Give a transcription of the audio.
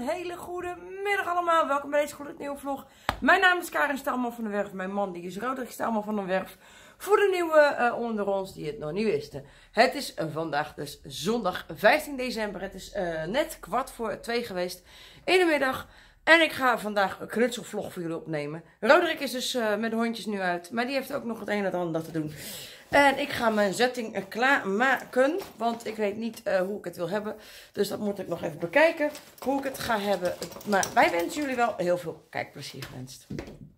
Een hele goede middag allemaal. Welkom bij deze gloednieuwe vlog. Mijn naam is Karin van der Werf. Mijn man die is Roderick van der Werf. Voor de nieuwe onder ons die het nog niet wisten. Het is vandaag dus zondag 15 december. Het is net 13:45 geweest in de middag. En ik ga vandaag een knutselvlog voor jullie opnemen. Roderick is dus met de hondjes nu uit. Maar die heeft ook nog het een en het ander te doen. En ik ga mijn setting klaarmaken. Want ik weet niet hoe ik het wil hebben. Dus dat moet ik nog even bekijken. Hoe ik het ga hebben. Maar wij wensen jullie wel heel veel kijkplezier gewenst.